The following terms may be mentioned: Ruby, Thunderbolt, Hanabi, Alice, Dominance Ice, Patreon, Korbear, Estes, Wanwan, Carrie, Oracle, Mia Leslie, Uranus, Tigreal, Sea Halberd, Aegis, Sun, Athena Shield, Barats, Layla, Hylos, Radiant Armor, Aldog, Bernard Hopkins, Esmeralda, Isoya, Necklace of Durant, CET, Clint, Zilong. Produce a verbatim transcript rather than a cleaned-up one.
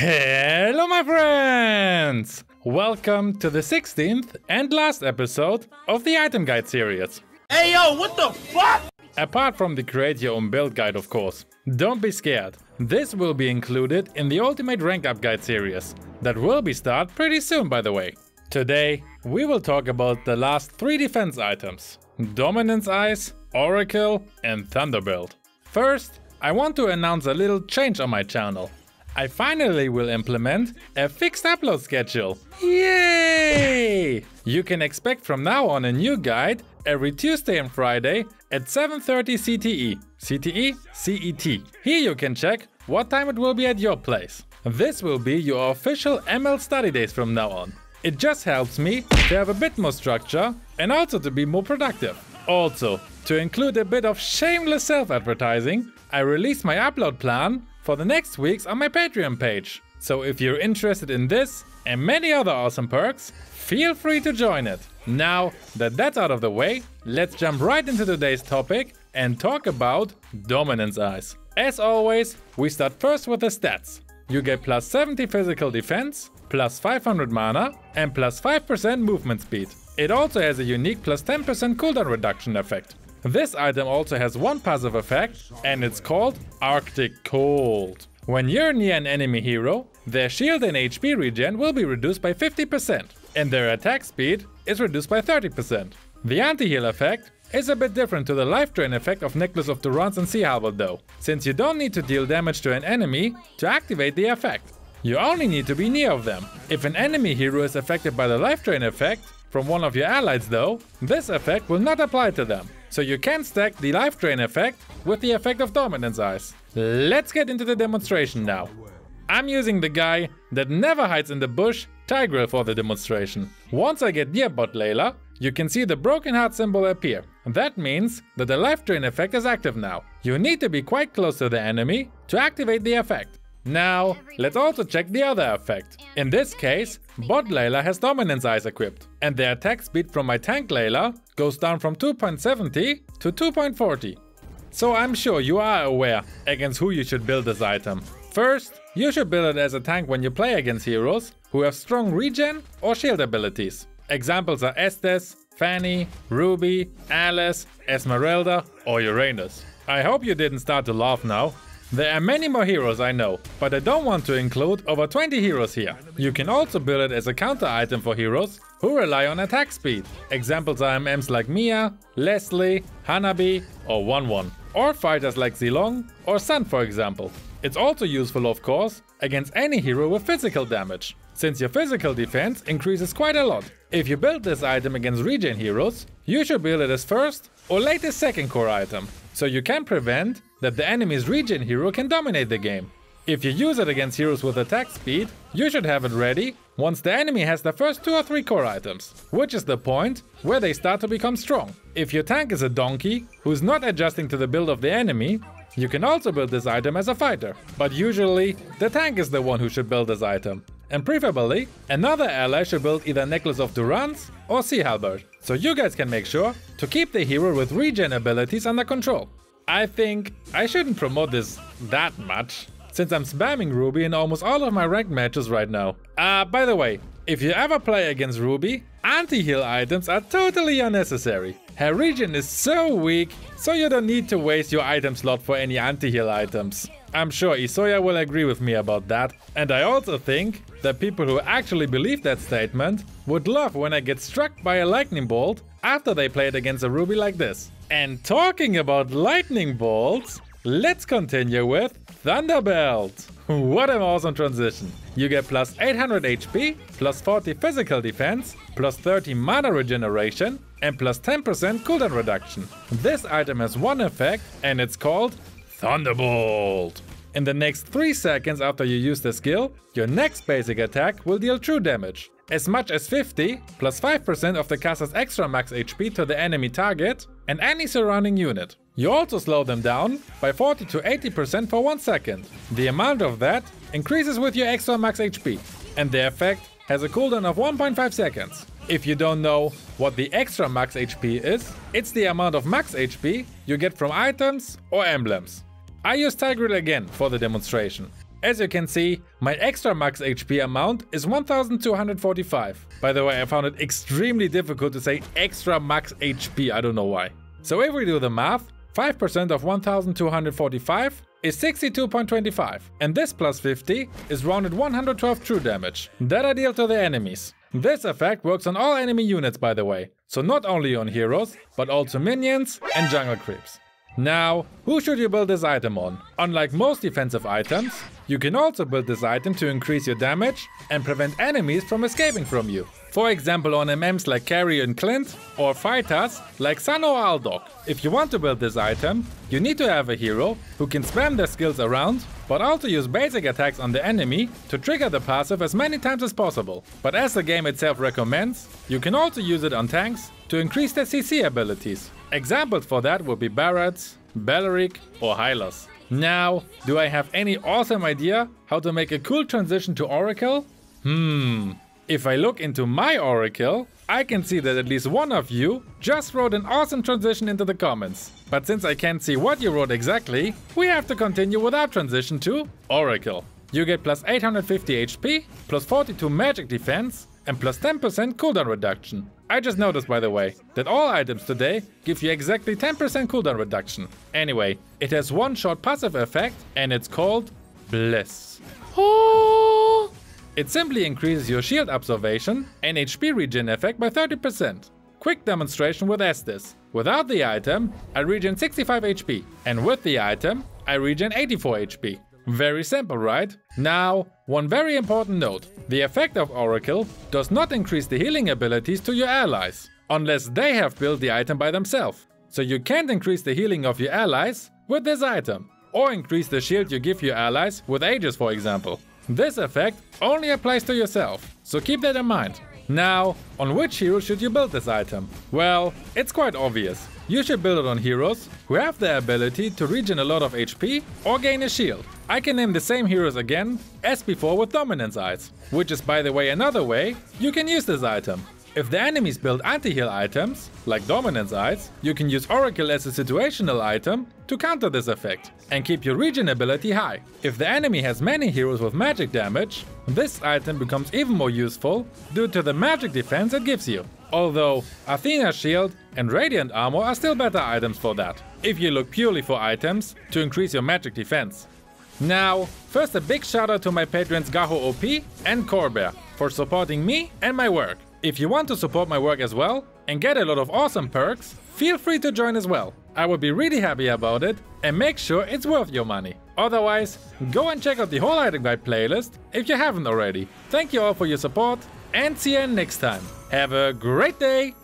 Hello my friends! Welcome to the sixteenth and last episode of the item guide series. Hey yo, what the fuck? Apart from the create your own build guide, of course. Don't be scared, this will be included in the ultimate rank up guide series that will be started pretty soon, by the way. Today we will talk about the last three defense items: Dominance Ice, Oracle and Thunderbolt. First, I want to announce a little change on my channel. I finally will implement a fixed upload schedule. Yay! You can expect from now on a new guide every Tuesday and Friday at seven thirty C T E. C T E? C E T. Here you can check what time it will be at your place. This will be your official M L study days from now on. It just helps me to have a bit more structure and also to be more productive. Also, to include a bit of shameless self-advertising, I released my upload plan for the next weeks on my Patreon page. So if you're interested in this and many other awesome perks, feel free to join it. Now that that's out of the way, let's jump right into today's topic and talk about Dominance Ice. As always, we start first with the stats. You get plus seventy physical defense, plus five hundred mana and plus five percent movement speed. It also has a unique plus ten percent cooldown reduction effect. This item also has one passive effect and it's called Arctic Cold. When you're near an enemy hero, their shield and H P regen will be reduced by fifty percent and their attack speed is reduced by thirty percent. The anti-heal effect is a bit different to the life drain effect of Necklace of Durant and Sea Halberd though, since you don't need to deal damage to an enemy to activate the effect. You only need to be near of them. If an enemy hero is affected by the life drain effect from one of your allies though, this effect will not apply to them. So you can stack the life drain effect with the effect of Dominance Ice. Let's get into the demonstration now. I'm using the guy that never hides in the bush, Tigreal, for the demonstration. Once I get near bot Layla, you can see the broken heart symbol appear. That means that the life drain effect is active now. You need to be quite close to the enemy to activate the effect. Now let's also check the other effect. In this case, bot Layla has Dominance Ice equipped and the attack speed from my tank Layla goes down from two point seven zero to two point four zero. So I'm sure you are aware against who you should build this item. First, you should build it as a tank when you play against heroes who have strong regen or shield abilities. Examples are Estes, Fanny, Ruby, Alice, Esmeralda or Uranus. I hope you didn't start to laugh now. There are many more heroes I know, but I don't want to include over twenty heroes here. You can also build it as a counter item for heroes who rely on attack speed. Examples are M Ms like Mia, Leslie, Hanabi or Wanwan, or fighters like Zilong or Sun for example. It's also useful of course against any hero with physical damage, since your physical defense increases quite a lot. If you build this item against regen heroes, you should build it as first or latest second core item, so you can prevent that the enemy's regen hero can dominate the game. If you use it against heroes with attack speed, you should have it ready once the enemy has the first two or three core items, which is the point where they start to become strong. If your tank is a donkey who's not adjusting to the build of the enemy, you can also build this item as a fighter. But usually, the tank is the one who should build this item. And preferably, another ally should build either Necklace of Durant or Sea Halberd, so you guys can make sure to keep the hero with regen abilities under control. I think I shouldn't promote this that much, since I'm spamming Ruby in almost all of my ranked matches right now. Uh, by the way, if you ever play against Ruby, anti-heal items are totally unnecessary. Her regen is so weak, so you don't need to waste your item slot for any anti-heal items. I'm sure Isoya will agree with me about that, and I also think that people who actually believe that statement would love when I get struck by a lightning bolt after they played against a Ruby like this. And talking about lightning bolts, let's continue with Thunderbolt. What an awesome transition. You get plus eight hundred H P, plus forty physical defense, plus thirty mana regeneration and plus ten percent cooldown reduction. This item has one effect and it's called Thunderbolt. In the next three seconds after you use the skill, your next basic attack will deal true damage. As much as fifty plus five percent of the caster's extra max H P to the enemy target and any surrounding unit. You also slow them down by forty to eighty percent for one second. The amount of that increases with your extra max H P and the effect has a cooldown of one point five seconds. If you don't know what the extra max H P is, it's the amount of max H P you get from items or emblems. I use Tigreal again for the demonstration. As you can see, my extra max H P amount is one thousand two hundred forty-five. By the way, I found it extremely difficult to say extra max H P, I don't know why. So if we do the math, five percent of one thousand two hundred forty-five is sixty-two point two five, and this plus fifty is rounded one hundred twelve true damage that I deal to the enemies. This effect works on all enemy units, by the way, so not only on heroes, but also minions and jungle creeps. Now, who should you build this item on? Unlike most defensive items, you can also build this item to increase your damage and prevent enemies from escaping from you. For example, on M Ms like Carrie and Clint, or fighters like Sun or Aldog. If you want to build this item, you need to have a hero who can spam their skills around, but also use basic attacks on the enemy to trigger the passive as many times as possible. But as the game itself recommends, you can also use it on tanks to increase their C C abilities. Examples for that would be Barats, Belerik or Hylos. Now, do I have any awesome idea how to make a cool transition to Oracle? Hmm, if I look into my Oracle, I can see that at least one of you just wrote an awesome transition into the comments. But since I can't see what you wrote exactly, we have to continue with our transition to Oracle. You get plus eight hundred fifty H P, plus forty-two magic defense, and plus ten percent cooldown reduction. I just noticed, by the way, that all items today give you exactly ten percent cooldown reduction. Anyway, it has one short passive effect and it's called Bliss. Oh! It simply increases your shield absorption and H P regen effect by thirty percent. Quick demonstration with Estes. Without the item, I regen sixty-five H P, and with the item, I regen eighty-four H P. Very simple, right? Now, one very important note. The effect of Oracle does not increase the healing abilities to your allies, unless they have built the item by themselves. So you can't increase the healing of your allies with this item, or increase the shield you give your allies with Aegis, for example. This effect only applies to yourself, so keep that in mind. Now, on which hero should you build this item? Well, it's quite obvious. You should build it on heroes who have the ability to regen a lot of H P or gain a shield. I can name the same heroes again as before with Dominance Ice, which is, by the way, another way you can use this item. If the enemies build anti-heal items, like Dominance Ice, you can use Oracle as a situational item to counter this effect and keep your regen ability high. If the enemy has many heroes with magic damage, this item becomes even more useful due to the magic defense it gives you. Although Athena Shield and Radiant Armor are still better items for that, if you look purely for items to increase your magic defense. Now, first a big shout out to my patrons Gaho O P and Korbear for supporting me and my work. If you want to support my work as well and get a lot of awesome perks, feel free to join as well. I would be really happy about it and make sure it's worth your money. Otherwise, go and check out the whole item guide playlist if you haven't already. Thank you all for your support and see you next time. Have a great day!